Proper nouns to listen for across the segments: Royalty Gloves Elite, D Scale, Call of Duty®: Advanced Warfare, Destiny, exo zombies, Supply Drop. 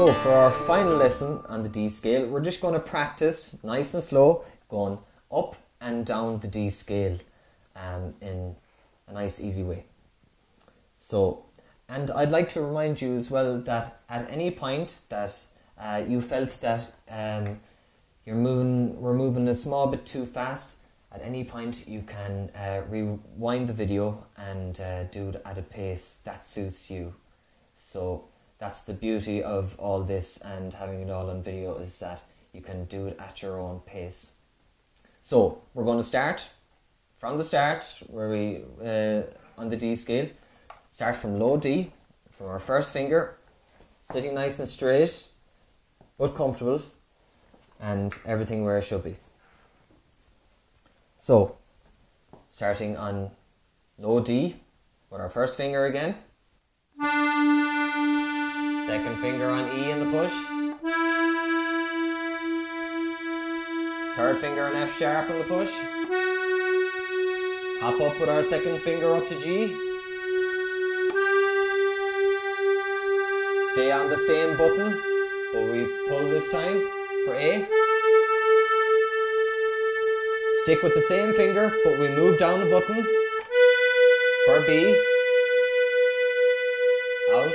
So for our final lesson on the D scale, we're just going to practice nice and slow going up and down the D scale in a nice easy way. So, and I'd like to remind you as well that at any point that you felt that we're moving a small bit too fast, at any point you can rewind the video and do it at a pace that suits you. So that's the beauty of all this and having it all on video, is that you can do it at your own pace. So we're going to start from the start, where we on the D scale, start from low D, from our first finger, sitting nice and straight but comfortable, and everything where it should be. So, starting on low D with our first finger again. Second finger on E in the push. Third finger on F sharp in the push. Hop up with our second finger up to G. Stay on the same button, but we pull this time for A. Stick with the same finger, but we move down the button for B, out.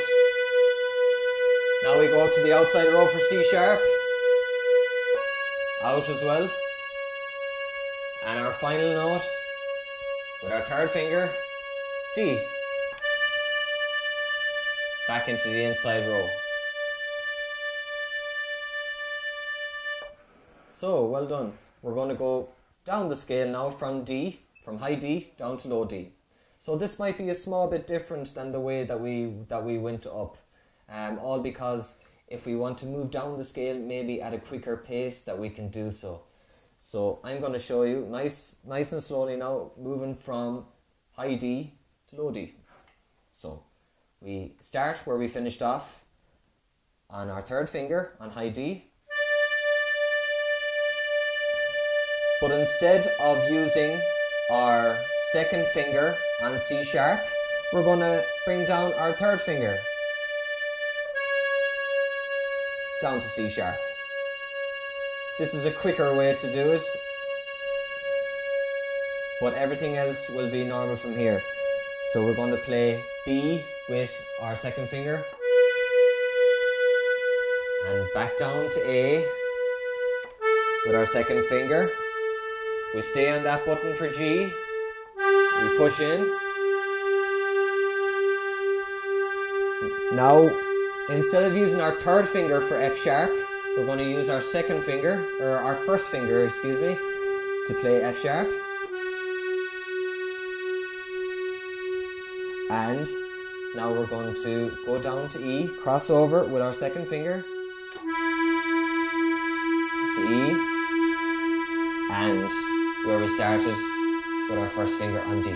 Now we go up to the outside row for C sharp, out as well. And our final note, with our third finger, D. Back into the inside row. So, well done. We're going to go down the scale now from D, from high D down to low D. So this might be a small bit different than the way that we went up, all because if we want to move down the scale maybe at a quicker pace that we can do so. So I'm going to show you nice and slowly now, moving from high D to low D. So we start where we finished off on our third finger on high D. But instead of using our second finger on C sharp, we're going to bring down our third finger down to C sharp. This is a quicker way to do it, but everything else will be normal from here. So we're going to play B with our second finger and back down to A with our second finger. We stay on that button for G, we push in. Now, instead of using our third finger for F sharp, we're going to use our second finger, or our first finger, excuse me, to play F sharp. And now we're going to go down to E, cross over with our second finger to E, and where we started with our first finger on D.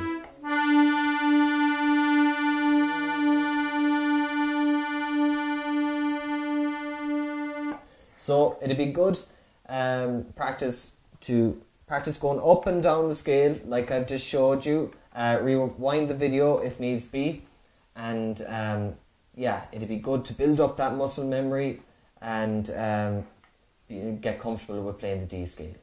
So it'd be good practice to practice going up and down the scale like I've just showed you. Rewind the video if needs be, and yeah, it'd be good to build up that muscle memory and get comfortable with playing the D scale.